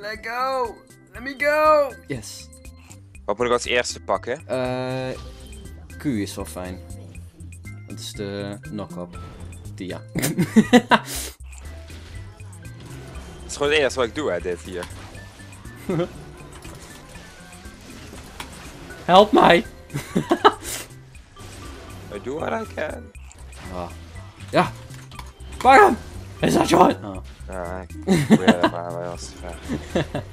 Let go! Let me go! Yes. Wat moet ik als eerste pakken? Q is wel fijn. Dat is de knock-up. Ja. Het is gewoon het eerste wat ik doe, hè, dit hier. Help mij! I do what I can. Ah. Ja! Pak hem! Is dat John? Oh. Ah, ik probeer dat maar wel eens te vragen.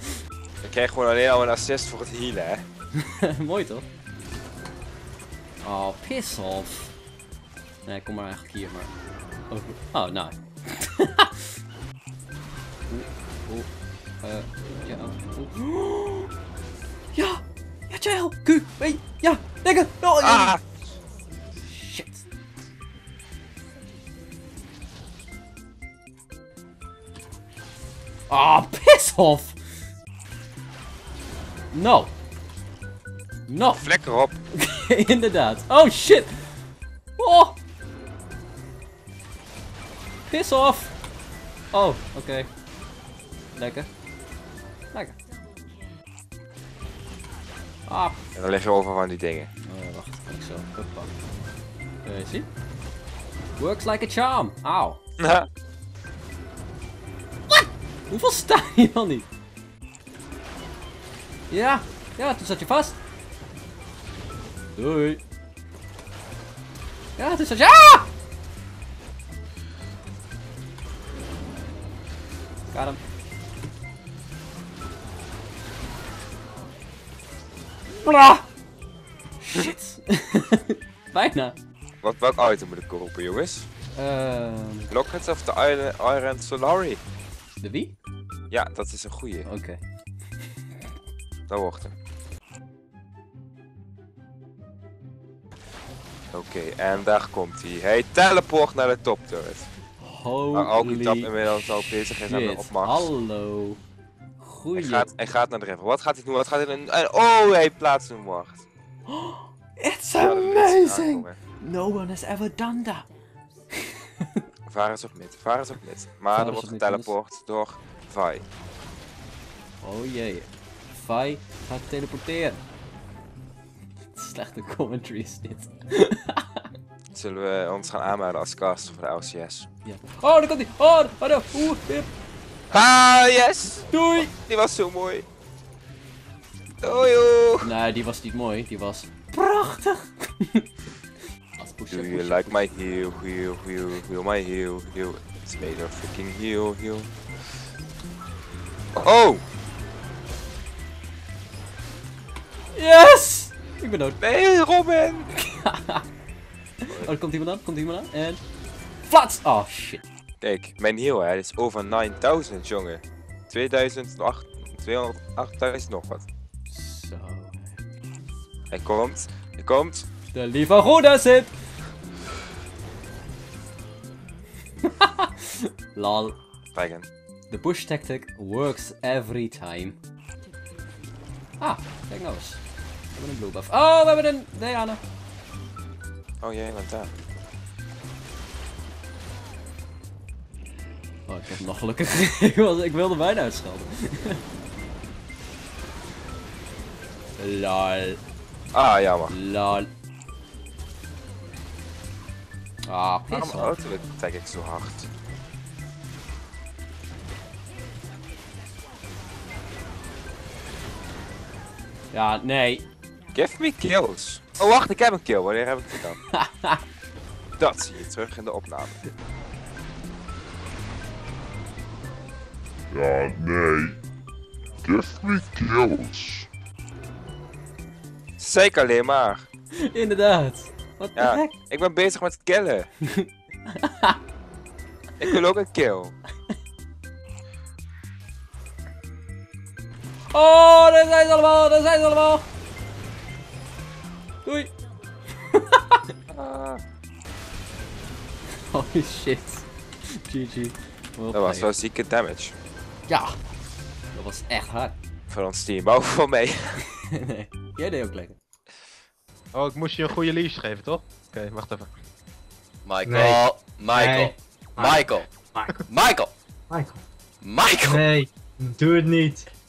Ik krijg gewoon alleen al een assist voor het healen, hè? Mooi toch? Oh, piss off. Nee, kom maar eigenlijk hier, maar... Oh, nou. Ja. Ja! Ja, chill! Q! Wee! Ja! Lekker! No, ah! Shit. Ah, piss off! No! No! Vlek erop! Inderdaad. Oh, shit! Oh! Piss off! Oh, oké. Okay. Lekker. Lekker. Ah. En dan leg je over van die dingen. Oh ja, wacht. Ik zo. Hoppa. Zie? Works like a charm. Auw. Wat? Hoeveel sta je dan niet? Ja. Ja, toen zat je vast. Doei. Ja, toen zat je... Ah! Got him. Blah! Shit. Bijna. Welk item moet ik kopen, jongens? Lockets of the Iron Solari. De wie? Ja, dat is een goeie. Oké. Okay. Dat wordt hem. Oké, okay, en daar komt hij. Hij teleport naar de top turret. Holy tap inmiddels al bezig is aan de opmacht. Hallo. Goeie. Hij gaat naar de river. Wat gaat hij doen? Wat gaat hij doen? Oh, hij plaatst een wacht. Oh, it's amazing. No one has ever done that. Varus op mid. Varus op mid. Maar er wordt geteleport door Vi. Oh jee. Vi gaat teleporteren. Slechte commentary is dit. Zullen we ons gaan aanmelden als caster voor de LCS? Ja. Oh, daar komt-ie! Oh, daar! Oeh, hip! Ah, yes! Doei! Die was zo mooi. Doei, joh! Nee, die was niet mooi. Die was prachtig! Do you like my heel, heel, heel, heel, my heel, heel. It's made of freaking heel, heel. Oh! Yes! Ik ben dood. Nee, Robin! Oh, er komt iemand aan, en... Flats! Oh, shit. Kijk, mijn heal, hè, is over 9000, jongen. 2000 nog wat. Zo. Hij komt, De lieve Roda zit! Lol. Kijken. De push tactic works every time. Ah, kijk nou eens. We hebben een blue buff. Oh, we hebben een... Nee, Anne. Oh jee, wat daar. Oh, ik heb hem nog gelukkig. Ik wilde bijna uitschelden. Lol. Ah, jammer. Lol. Ah, waarom auto-tag ik zo hard? Ja, nee. Give me kills. Oh wacht, ik heb een kill. Wanneer heb ik die dan? Dat zie je terug in de opname. Ja, nee. Give me kills. Zeker alleen maar. Inderdaad. Wat de heck? Ik ben bezig met killen. Ik wil ook een kill. Oh, daar zijn ze allemaal, Doei! Holy shit. GG. Dat was wel zieke damage. Ja. Dat was echt hard. Voor ons team, maar ook voor mij. Nee, jij deed ook lekker. Oh, ik moest je een goede leash geven, toch? Oké, okay, wacht even. Michael. Nee. Michael. Nee. Michael. Michael. Michael. Michael. Michael. Nee. Doe het niet.